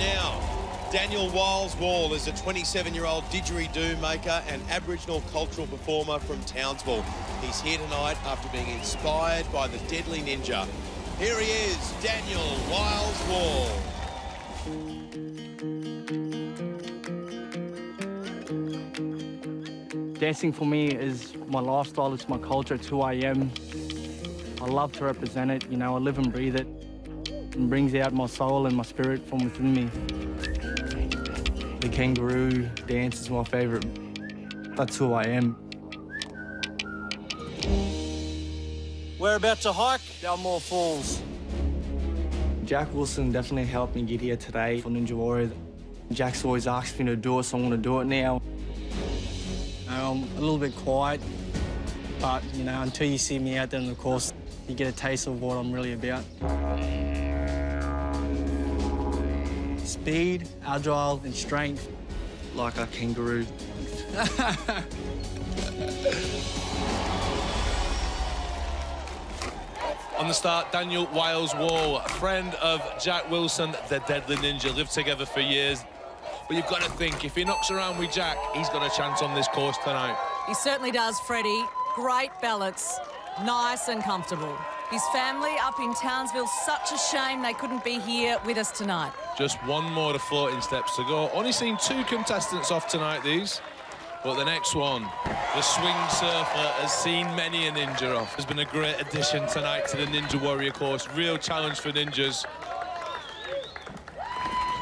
now. Danial Wyles-Wall is a 27-year-old didgeridoo maker and Aboriginal cultural performer from Townsville. He's here tonight after being inspired by the Deadly Ninja. Here he is, Danial Wyles-Wall. Dancing for me is my lifestyle, it's my culture, it's who I am. I love to represent it, you know, I live and breathe it. It brings out my soul and my spirit from within me. The kangaroo dance is my favourite. That's who I am. We're about to hike Dalmore Falls. Jack Wilson definitely helped me get here today for Ninja Warrior. Jack's always asked me to do it, so I want to do it now. I'm a little bit quiet, but, you know, until you see me out there on the course, you get a taste of what I'm really about. Speed, agile, and strength. Like a kangaroo. On the start, Danial Wyles-Wall, a friend of Jack Wilson, the Deadly Ninja, lived together for years. But you've got to think, if he knocks around with Jack, he's got a chance on this course tonight. He certainly does, Freddie. Great balance, nice and comfortable. His family up in Townsville, such a shame they couldn't be here with us tonight. Just one more to floating steps to go. Only seen two contestants off tonight, these. But the next one, the Swing Surfer, has seen many a ninja off. Has been a great addition tonight to the Ninja Warrior course. Real challenge for ninjas.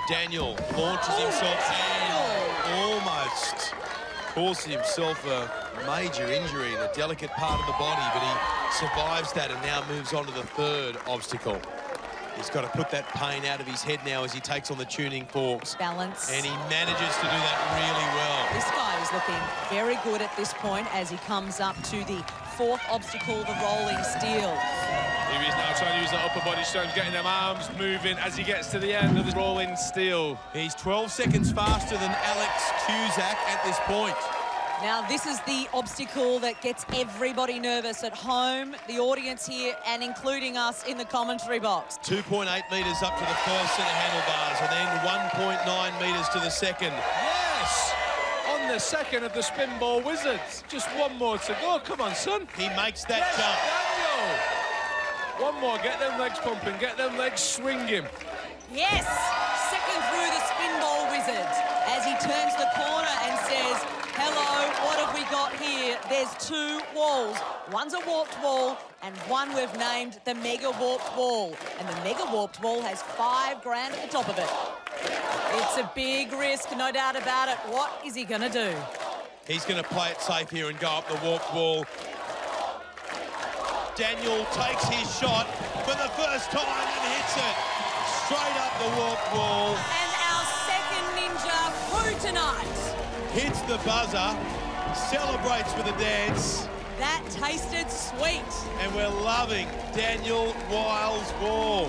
Danial launches himself and almost causes himself a major injury in a delicate part of the body, but he survives that and now moves on to the third obstacle. He's got to put that pain out of his head now as he takes on the tuning forks. Balance. And he manages to do that really well. This guy is looking very good at this point as he comes up to the fourth obstacle, the rolling steel. He is now trying to use that upper body strength, getting them arms moving as he gets to the end of the rolling steel. He's 12 seconds faster than Alex Cusack at this point. Now, this is the obstacle that gets everybody nervous at home, the audience here, and including us in the commentary box. 2.8 metres up to the first set of handlebars, and then 1.9 metres to the second. Yes! On the second of the Spinball Wizards. Just one more to go. Come on, son. He makes that jump. Danial! One more. Get them legs pumping. Get them legs swinging. Yes! Second through the Spinball Wizards as he turns the corner and says, hello, what have we got here? There's two walls. One's a warped wall and one we've named the Mega Warped Wall. And the Mega Warped Wall has $5,000 at the top of it. It's a big risk, no doubt about it. What is he going to do? He's going to play it safe here and go up the warped wall. Danial takes his shot for the first time and hits it. Straight up the warped wall. And our second ninja through tonight. Hits the buzzer, celebrates with a dance. That tasted sweet. And we're loving Danial Wyles-Wall.